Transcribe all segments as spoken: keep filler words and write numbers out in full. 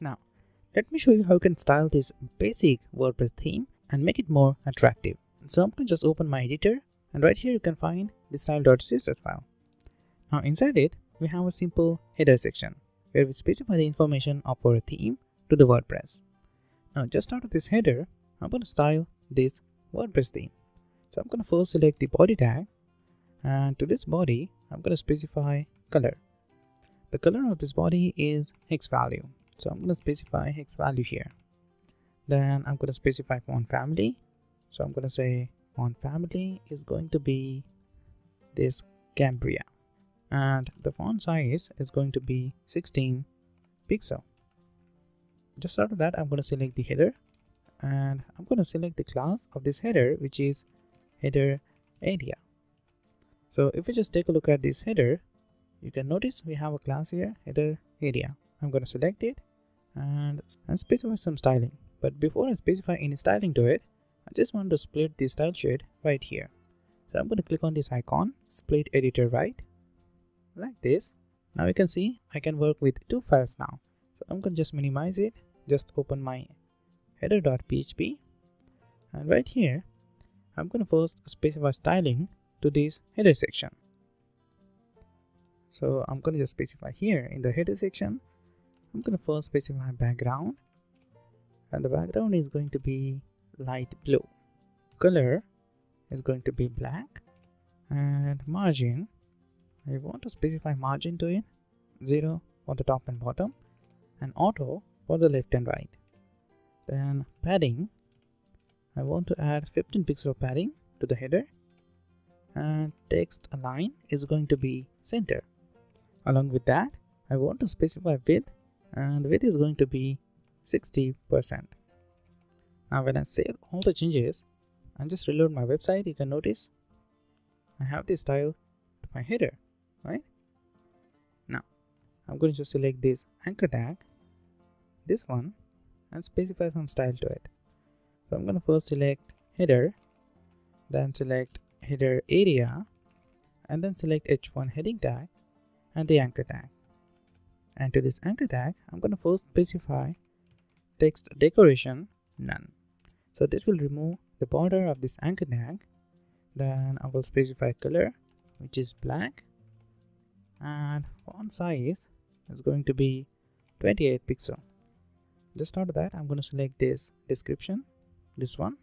Now, let me show you how you can style this basic WordPress theme and make it more attractive. So I'm going to just open my editor, and right here you can find the style.css file. Now inside it, we have a simple header section where we specify the information of our theme to the WordPress. Now just out of this header, I'm going to style this WordPress theme. So I'm going to first select the body tag, and to this body, I'm going to specify color. The color of this body is hex value. So I'm going to specify hex value here. Then I'm going to specify font family. So I'm going to say font family is going to be this Cambria. And the font size is going to be sixteen pixel. Just out of that, I'm going to select the header. And I'm going to select the class of this header, which is header area. So if we just take a look at this header, you can notice we have a class here, header area. I'm going to select it and, and specify some styling. But before I specify any styling to it, I just want to split the style shade right here. So I'm going to click on this icon, split editor right, like this. Now you can see I can work with two files now. So I'm going to just minimize it, just open my header.php, and right here I'm going to first specify styling to this header section. So I'm going to just specify here in the header section, I'm going to first specify background, and the background is going to be light blue, color is going to be black, and margin, I want to specify margin to it, zero for the top and bottom, and auto for the left and right. Then padding, I want to add fifteen pixel padding to the header, and text align is going to be center. Along with that, I want to specify width, and width is going to be sixty percent. Now when I save all the changes and just reload my website, you can notice I have this style to my header, right? Now I'm going to just select this anchor tag, this one, and specify some style to it. So I'm going to first select header, then select header area, and then select h one heading tag and the anchor tag. And to this anchor tag, I'm going to first specify text decoration none. So this will remove the border of this anchor tag. Then I will specify color, which is black, and font size is going to be twenty-eight pixel. Just out of that, I'm going to select this description, this one.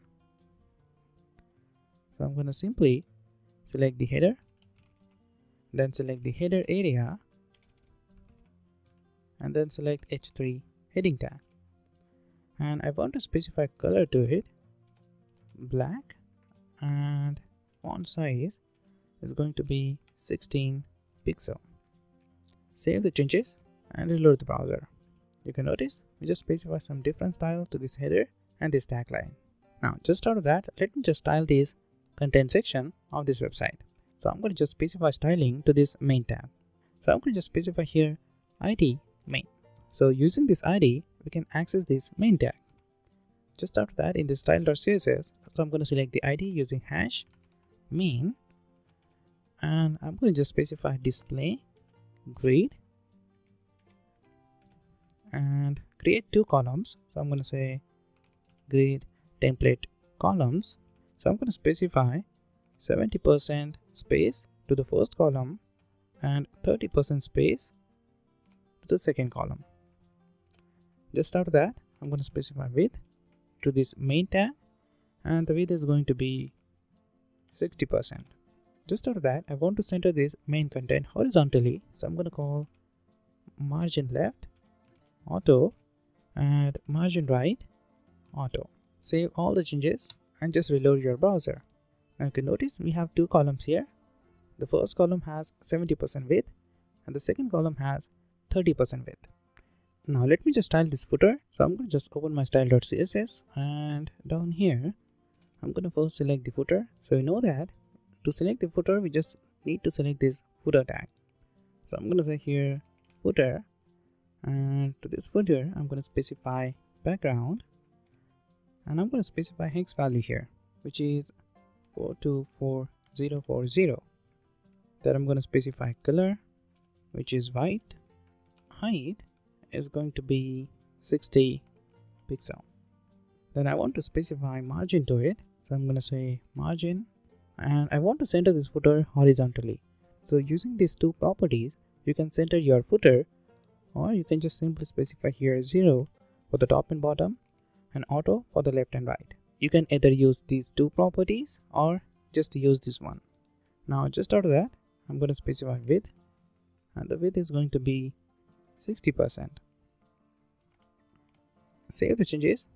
So I'm going to simply select the header, then select the header area, and then select h three heading tag. And I want to specify color to it, black, and font size is going to be sixteen pixel. Save the changes and reload the browser. You can notice we just specify some different style to this header and this tagline. Now just out of that, let me just style this content section of this website. So I'm going to just specify styling to this main tab. So I'm going to just specify here I D main. So using this I D, we can access this main tag. Just after that, in the style.css, I'm going to select the I D using hash main, and I'm going to just specify display grid and create two columns. So I'm going to say grid template columns. So I'm going to specify seventy percent space to the first column and thirty percent space to the second column. Just after that, I'm going to specify width to this main tab, and the width is going to be sixty percent. Just after that, I want to center this main content horizontally, so I'm going to call margin left auto and margin right auto. Save all the changes and just reload your browser. Now you can notice we have two columns here. The first column has seventy percent width, and the second column has thirty percent width. Now let me just style this footer. So I'm going to just open my style.css, and down here I'm going to first select the footer. So you know that to select the footer, we just need to select this footer tag. So I'm going to say here footer, and to this footer I'm going to specify background, and I'm going to specify hex value here, which is four two four zero four zero. Then I'm going to specify color, which is white, height is going to be sixty pixel. Then I want to specify margin to it, so I'm going to say margin, and I want to center this footer horizontally. So using these two properties, you can center your footer, or you can just simply specify here zero for the top and bottom and auto for the left and right. You can either use these two properties or just use this one. Now just out of that, I'm going to specify width, and the width is going to be sixty percent. Save the changes.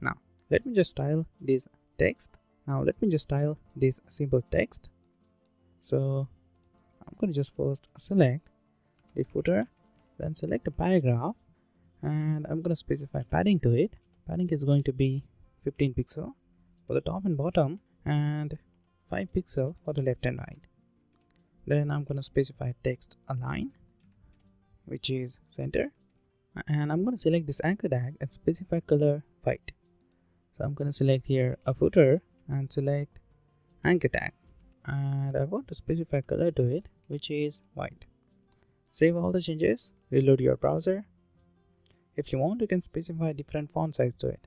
Now let me just style this text. Now let me just style this simple text. So I'm going to just first select the footer, then select a paragraph, and I'm going to specify padding to it. Padding is going to be fifteen pixel for the top and bottom and five pixel for the left and right. Then I'm going to specify text align, which is center, and I'm going to select this anchor tag and specify color white. So I'm going to select here a footer and select anchor tag, and I want to specify color to it, which is white. Save all the changes, reload your browser. If you want, you can specify different font size to it.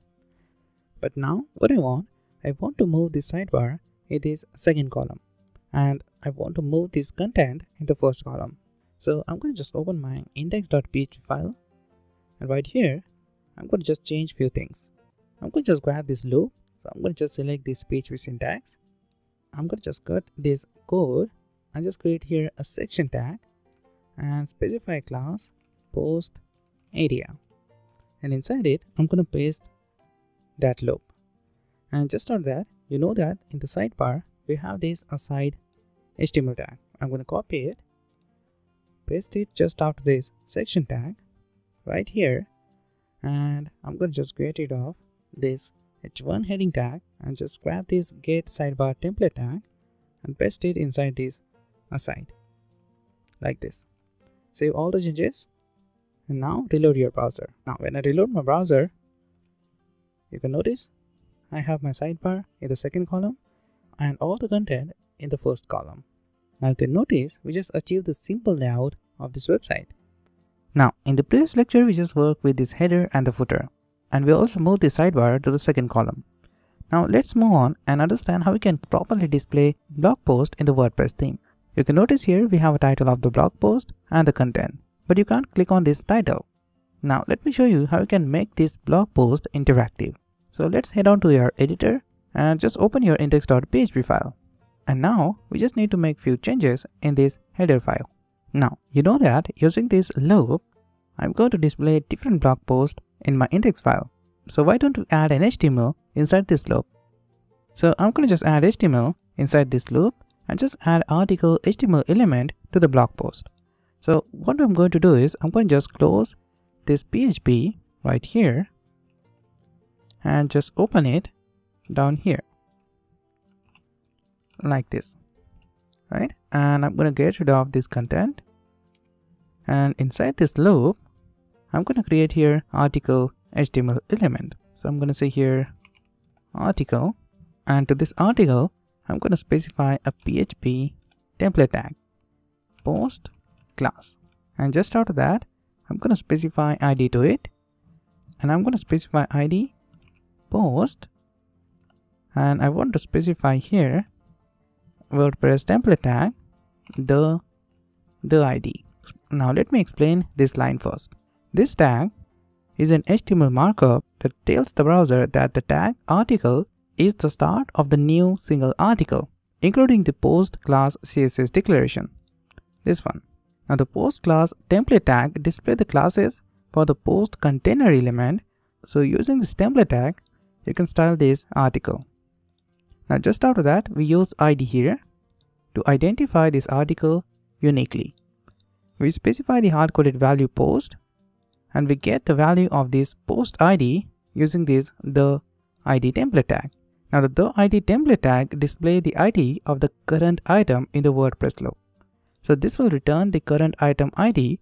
But now what I want, I want to move this sidebar in this second column, and I want to move this content in the first column. So I'm going to just open my index dot p h p file, and right here I'm going to just change few things. I'm going to just grab this loop, so I'm going to just select this P H P syntax. I'm going to just cut this code and just create here a section tag and specify class post area, and inside it I'm going to paste that loop. And just on that, you know that in the sidebar we have this aside H T M L tag. I'm going to copy it, paste it just after this section tag right here, and I'm going to just get rid of this h one heading tag and just grab this get sidebar template tag and paste it inside this aside like this. Save all the changes, and now reload your browser. Now when I reload my browser, you can notice I have my sidebar in the second column and all the content in the first column. Now you can notice we just achieved the simple layout of this website. Now in the previous lecture, we just worked with this header and the footer, and we also moved the sidebar to the second column. Now let's move on and understand how we can properly display blog post in the WordPress theme. You can notice here we have a title of the blog post and the content, but you can't click on this title. Now let me show you how you can make this blog post interactive. So let's head on to your editor and just open your index dot p h p file. And now we just need to make few changes in this header file. Now you know that using this loop, I'm going to display different blog posts in my index file. So why don't we add an H T M L inside this loop? So I'm going to just add H T M L inside this loop and just add article H T M L element to the blog post. So what I'm going to do is I'm going to just close this P H P right here and just open it down here like this, right? And I'm going to get rid of this content, and inside this loop I'm going to create here article H T M L element. So I'm going to say here article, and to this article I'm going to specify a P H P template tag post class, and just out of that I'm going to specify I D to it, and I'm going to specify I D post, and I want to specify here WordPress template tag the the I D. Now let me explain this line first. This tag is an H T M L markup that tells the browser that the tag article is the start of the new single article, including the post class C S S declaration, this one. Now the post class template tag displays the classes for the post container element. So using this template tag, you can style this article. Now just after that, we use I D here to identify this article uniquely. We specify the hard-coded value post, and we get the value of this post I D using this the I D template tag. Now the, the I D template tag displays the I D of the current item in the WordPress loop. So this will return the current item I D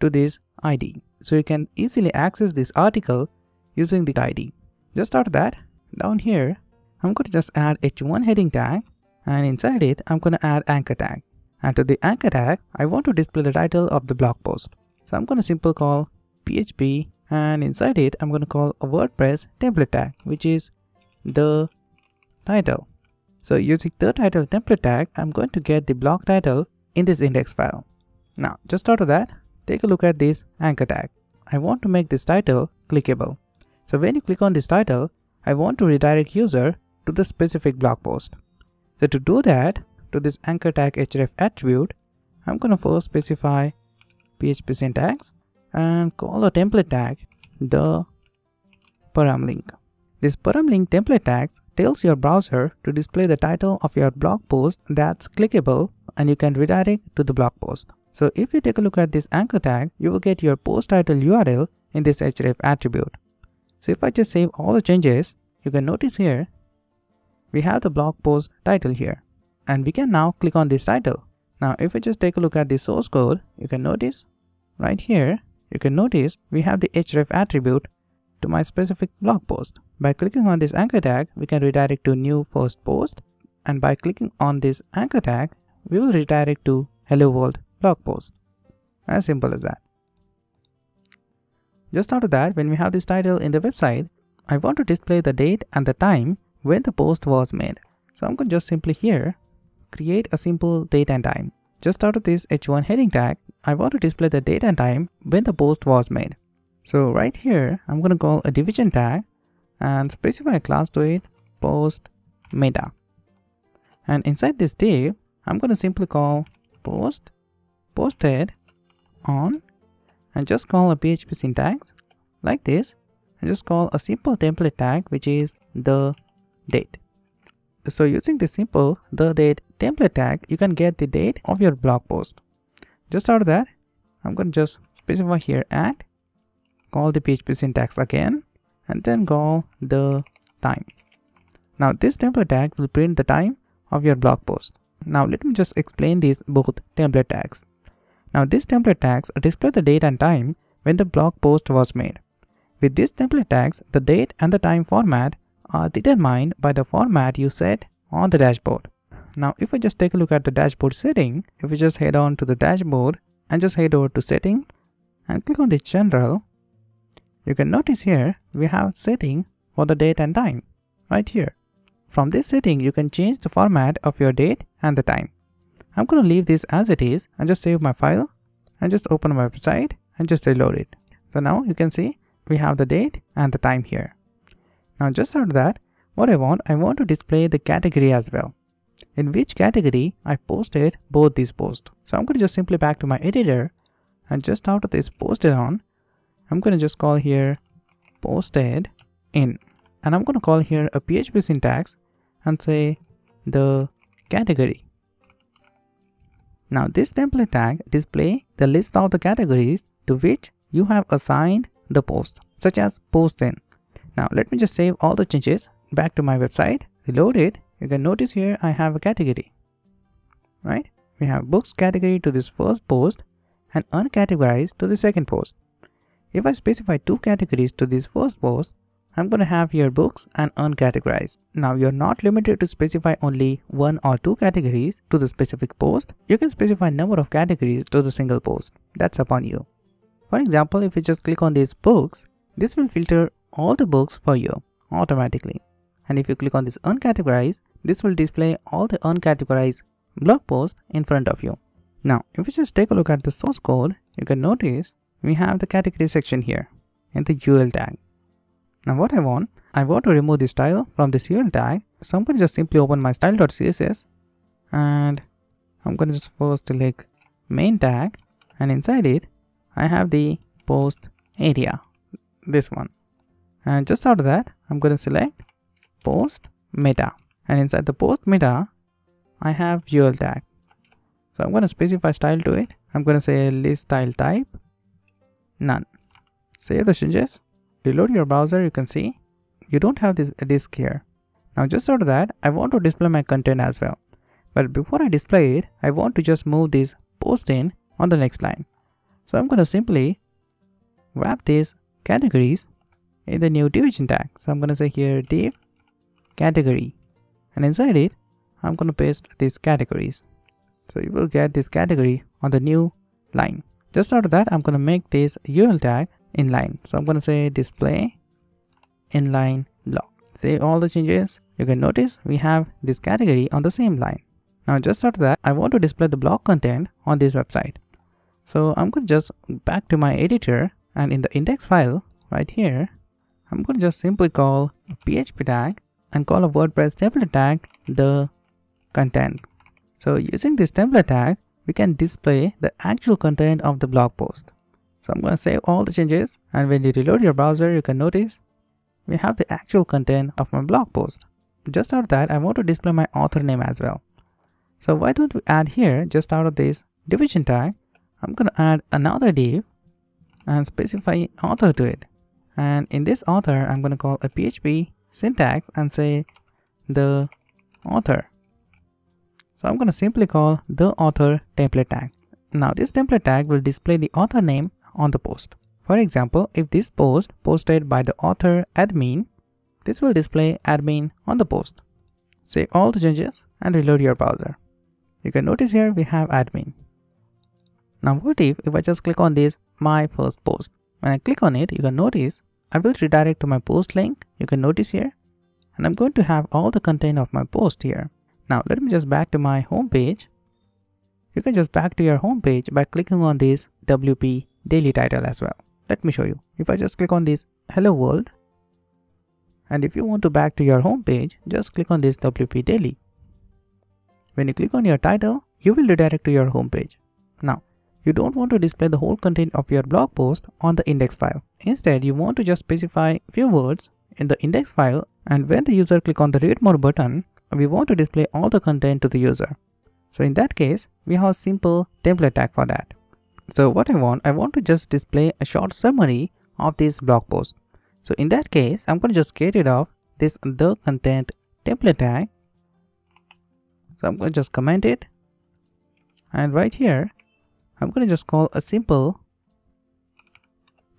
to this I D. So you can easily access this article using the I D. Just after that, down here, I'm going to just add H one heading tag, and inside it, I'm going to add anchor tag. And to the anchor tag, I want to display the title of the blog post. So I'm going to simply call P H P and inside it I'm going to call a WordPress template tag, which is the title. So using the title template tag, I'm going to get the block title in this index file. Now just out of that, take a look at this anchor tag. I want to make this title clickable. So when you click on this title, I want to redirect user to the specific blog post. So to do that, to this anchor tag href attribute, I'm going to first specify P H P syntax and call a template tag the param link. This param link template tag tells your browser to display the title of your blog post that's clickable, and you can redirect to the blog post. So if you take a look at this anchor tag, you will get your post title U R L in this href attribute. So if I just save all the changes, you can notice here we have the blog post title here, and we can now click on this title. Now if we just take a look at the source code, you can notice right here, you can notice we have the href attribute to my specific blog post. By clicking on this anchor tag, we can redirect to new first post, and by clicking on this anchor tag, we will redirect to hello world blog post. As simple as that. Just after that, when we have this title in the website, I want to display the date and the time when the post was made. So I'm going to just simply here create a simple date and time. Just out of this H one heading tag, I want to display the date and time when the post was made. So right here, I'm going to call a division tag and specify a class to it, post meta. And inside this div, I'm going to simply call post posted on, and just call a P H P syntax like this, and just call a simple template tag, which is the date. So using this simple the date template tag, you can get the date of your blog post. Just out of that, I'm going to just specify here at, call the P H P syntax again, and then call the time. Now this template tag will print the time of your blog post. Now let me just explain these both template tags. Now these template tags display the date and time when the blog post was made. With these template tags, the date and the time format are determined by the format you set on the dashboard. Now if we just take a look at the dashboard setting, if we just head on to the dashboard and just head over to setting and click on the general, you can notice here we have setting for the date and time right here. From this setting, you can change the format of your date and the time. I'm going to leave this as it is and just save my file and just open my website and just reload it. So now you can see we have the date and the time here. Now just out of that, what I want, I want to display the category as well, in which category I posted both these posts. So I'm going to just simply back to my editor, and just out of this posted on, I'm going to just call here posted in, and I'm going to call here a P H P syntax and say the category. Now this template tag display the list of the categories to which you have assigned the post, such as post in. Now let me just save all the changes, back to my website, reload it. You can notice here I have a category, right? We have books category to this first post and uncategorized to the second post. If I specify two categories to this first post, I'm going to have here books and uncategorized. Now you're not limited to specify only one or two categories to the specific post. You can specify number of categories to the single post. That's upon you. For example, if you just click on these books, this will filter all the books for you automatically. And if you click on this uncategorized, this will display all the uncategorized blog posts in front of you. Now, if you just take a look at the source code, you can notice we have the category section here in the U L tag. Now what I want, I want to remove this style from this U L tag. So I'm going to just simply open my style.css, and I'm going to just first select main tag, and inside it, I have the post area, this one. And just out of that, I'm going to select post meta, and inside the post meta, I have U L tag. So I'm going to specify style to it. I'm going to say list style type, none. Save the changes. Reload your browser, you can see you don't have this disk here. Now just out of that, I want to display my content as well. But before I display it, I want to just move this post in on the next line. So I'm going to simply wrap these categories in the new division tag. So I'm going to say here div category, and inside it, I'm going to paste these categories. So you will get this category on the new line. Just out of that, I'm going to make this U L tag inline. So I'm going to say display inline log. Save all the changes. You can notice we have this category on the same line. Now just after that, I want to display the blog content on this website. So I'm going to just back to my editor, and in the index file right here, I'm going to just simply call a P H P tag and call a WordPress template tag, the content. So using this template tag, we can display the actual content of the blog post. So I'm going to save all the changes, and when you reload your browser, you can notice we have the actual content of my blog post. Just out of that, I want to display my author name as well. So why don't we add here, just out of this division tag, I'm going to add another div and specify author to it. And in this author, I'm going to call a P H P syntax and say the author. So I'm going to simply call the author template tag. Now this template tag will display the author name on the post. For example, if this post posted by the author admin, this will display admin on the post. Save all the changes and reload your browser. You can notice here we have admin. Now what if, if I just click on this my first post. When I click on it, you can notice I will redirect to my post link. You can notice here, and I'm going to have all the content of my post here. Now let me just back to my home page. You can just back to your home page by clicking on this W P daily title as well. Let me show you. If I just click on this hello world, and if you want to back to your home page, just click on this W P daily. When you click on your title, you will redirect to your home page. Now, you don't want to display the whole content of your blog post on the index file. Instead, you want to just specify few words in the index file, and when the user click on the read more button, we want to display all the content to the user. So in that case, we have a simple template tag for that. So what I want, I want to just display a short summary of this blog post. So in that case, I'm going to just get rid of this the content template tag. So I'm going to just comment it, and right here, I'm going to just call a simple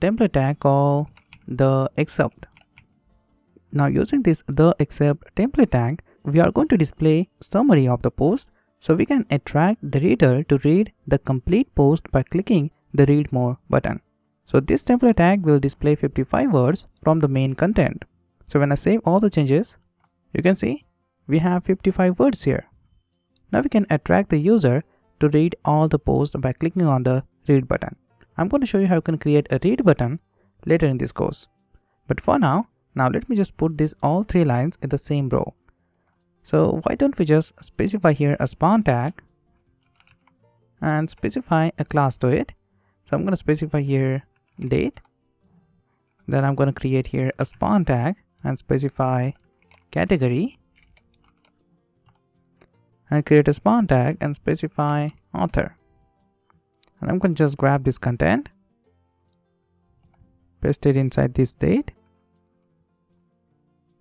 template tag called the except. Now using this the except template tag, we are going to display summary of the post, so we can attract the reader to read the complete post by clicking the read more button. So this template tag will display fifty-five words from the main content. So when I save all the changes, you can see we have fifty-five words here. Now we can attract the user to read all the posts by clicking on the read button. I'm going to show you how you can create a read button later in this course. But for now, now let me just put these all three lines in the same row. So why don't we just specify here a span tag and specify a class to it. So I'm going to specify here date. Then I'm going to create here a span tag and specify category. And create a span tag and specify author. And I'm going to just grab this content, paste it inside this date,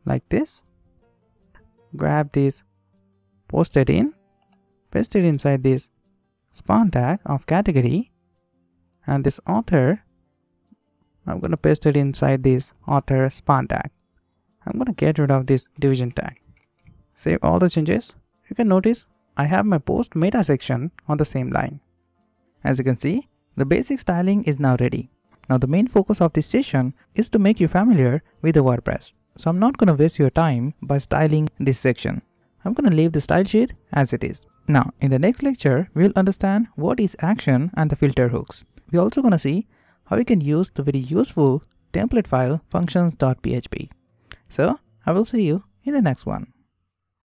like this. Grab this posted in, paste it inside this span tag of category, and this author, I'm going to paste it inside this author span tag. I'm going to get rid of this division tag. Save all the changes. You can notice I have my post meta section on the same line. As you can see, the basic styling is now ready. Now the main focus of this session is to make you familiar with the WordPress. So I'm not going to waste your time by styling this section. I'm going to leave the style sheet as it is. Now in the next lecture, we'll understand what is action and the filter hooks. We're also going to see how you can use the very useful template file functions dot P H P. So I will see you in the next one.